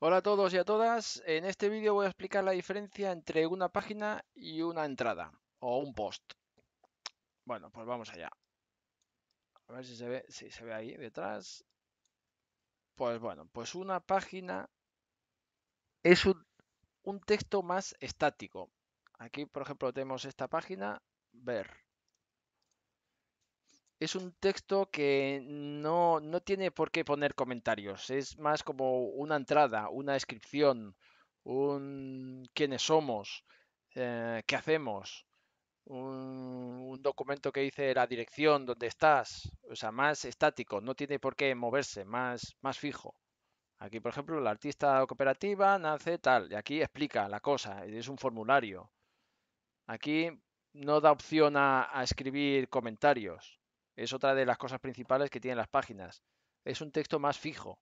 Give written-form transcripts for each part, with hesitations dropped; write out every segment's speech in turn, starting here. Hola a todos y a todas, en este vídeo voy a explicar la diferencia entre una página y una entrada, o un post. Bueno, pues vamos allá. A ver si se ve, si se ve ahí detrás. Pues bueno, pues una página es un texto más estático. Aquí, por ejemplo, tenemos esta página, ver. Es un texto que no tiene por qué poner comentarios. Es más como una entrada, una descripción, un quiénes somos, qué hacemos, un documento que dice la dirección, dónde estás. O sea, más estático, no tiene por qué moverse, más fijo. Aquí, por ejemplo, la artista cooperativa nace tal. Y aquí explica la cosa, es un formulario. Aquí no da opción a escribir comentarios. Es otra de las cosas principales que tienen las páginas. Es un texto más fijo.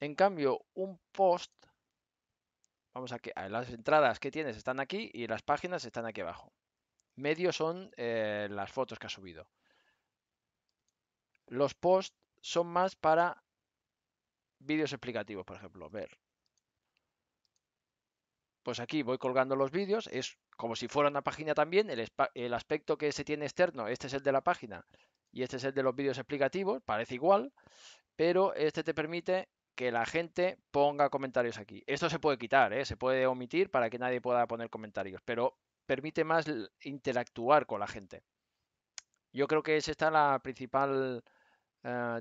En cambio, un post... Vamos aquí. Las entradas que tienes están aquí y las páginas están aquí abajo. Medio son las fotos que has subido. Los posts son más para vídeos explicativos, por ejemplo. Ver. Pues aquí voy colgando los vídeos, es como si fuera una página también, el aspecto que se tiene externo, este es el de la página y este es el de los vídeos explicativos, parece igual, pero este te permite que la gente ponga comentarios aquí. Esto se puede quitar, se puede omitir para que nadie pueda poner comentarios, pero permite más interactuar con la gente. Yo creo que esa está la principal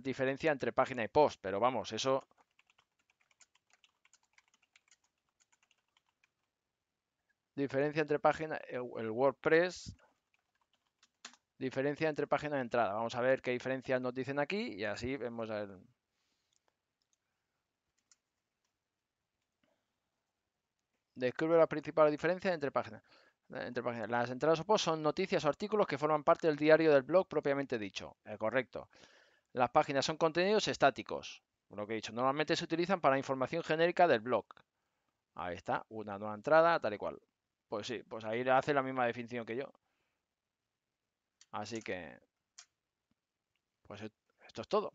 diferencia entre página y post, pero vamos, eso... Diferencia entre página, el WordPress, diferencia entre página y entrada. Vamos a ver qué diferencias nos dicen aquí y así vemos a ver. Descubre las principales diferencias entre páginas. Las entradas o posts son noticias o artículos que forman parte del diario del blog propiamente dicho. Correcto. Las páginas son contenidos estáticos, lo que he dicho. Normalmente se utilizan para información genérica del blog. Ahí está, una nueva entrada, tal y cual. Pues sí, pues ahí hace la misma definición que yo. Así que... Pues esto es todo.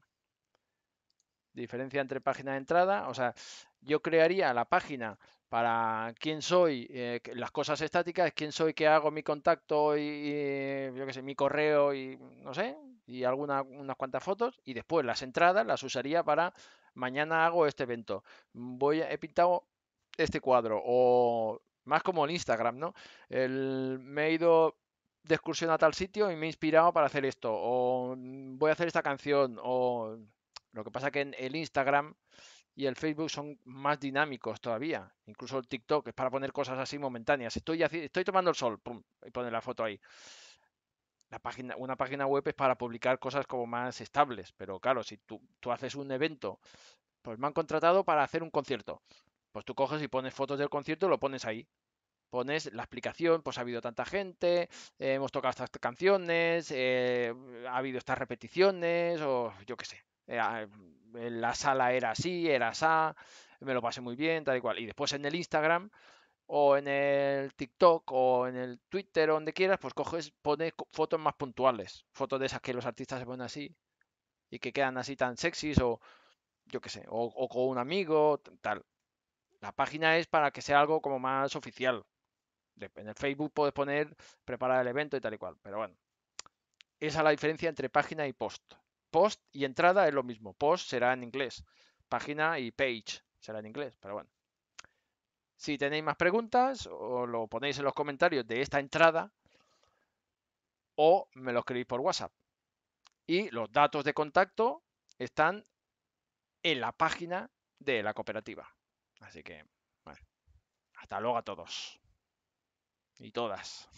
Diferencia entre página de entrada. O sea, yo crearía la página para quién soy, las cosas estáticas, quién soy, qué hago, mi contacto y yo qué sé, mi correo y no sé, y unas cuantas fotos. Y después las entradas las usaría para mañana hago este evento. He pintado este cuadro o... Más como en Instagram, ¿no? Me he ido de excursión a tal sitio y me he inspirado para hacer esto. O voy a hacer esta canción. O lo que pasa que en el Instagram y el Facebook son más dinámicos todavía. Incluso el TikTok es para poner cosas así momentáneas. Estoy tomando el sol, pum, y poner la foto ahí. Una página web es para publicar cosas como más estables. Pero claro, si tú haces un evento, pues me han contratado para hacer un concierto. Pues tú coges y pones fotos del concierto, lo pones ahí. Pones la explicación, pues ha habido tanta gente, hemos tocado estas canciones, ha habido estas repeticiones, o yo qué sé. La sala era así, era asá, me lo pasé muy bien, tal y cual. Y después en el Instagram, o en el TikTok, o en el Twitter, o donde quieras, pues coges, pones fotos más puntuales. Fotos de esas que los artistas se ponen así y que quedan así tan sexys, o yo qué sé, o con un amigo, tal. La página es para que sea algo como más oficial. En el Facebook puedes poner preparar el evento y tal y cual. Pero bueno, esa es la diferencia entre página y post. Post y entrada es lo mismo. Post será en inglés. Página y page será en inglés. Pero bueno. Si tenéis más preguntas, o lo ponéis en los comentarios de esta entrada, o me lo escribís por WhatsApp. Y los datos de contacto están en la página de la cooperativa. Así que, bueno, hasta luego a todos y todas.